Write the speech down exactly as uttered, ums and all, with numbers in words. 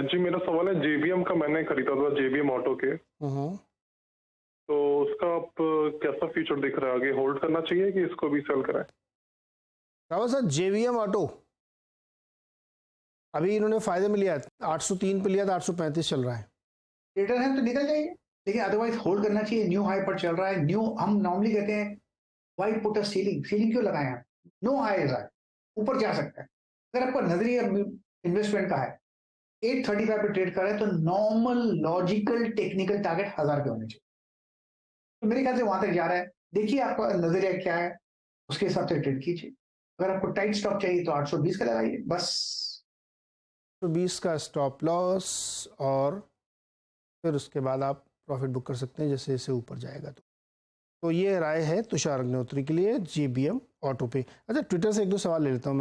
जी मेरा सवाल है, जेबीएम का मैंने खरीदा था, जेबीएम ऑटो के, तो उसका आप कैसा फीचर दिख रहा है? आगे होल्ड करना चाहिए कि इसको भी सेल कराएं? रावत सर, जेबीएम ऑटो अभी इन्होंने फायदे में लिया, आठ सौ तीन पे लिया था, आठ सौ पैंतीस चल रहा है। लीटर है तो निकल जाइए, लेकिन अदरवाइज होल्ड करना चाहिए। न्यू हाई पर चल रहा है। न्यू हम नॉर्मली कहते हैं why put a ceiling, ceiling क्यों लगाए आप? नो हाई इज हाई, ऊपर जा सकता है। अगर आपका नजरिया इन्वेस्टमेंट का है, एट थर्टी फाइव पर ट्रेड कर रहे हैं, तो नॉर्मल लॉजिकल टेक्निकल टारगेट हजार पे होने चाहिए। तो मेरे ख्याल से वहां तक जा रहा है। देखिए आपका नजरिया क्या है, उसके हिसाब से ट्रेड कीजिए। अगर आपको टाइट स्टॉप चाहिए तो आठ सौ बीस का लगाइए, बस आठ सौ बीस का स्टॉप लॉस, और फिर उसके बाद आप प्रॉफिट बुक कर सकते हैं जैसे जैसे ऊपर जाएगा। तो तो ये राय है तुषार अग्निहोत्री के लिए जेबीएम ऑटो पे। अच्छा, ट्विटर से एक दो सवाल ले लेता हूँ मैं।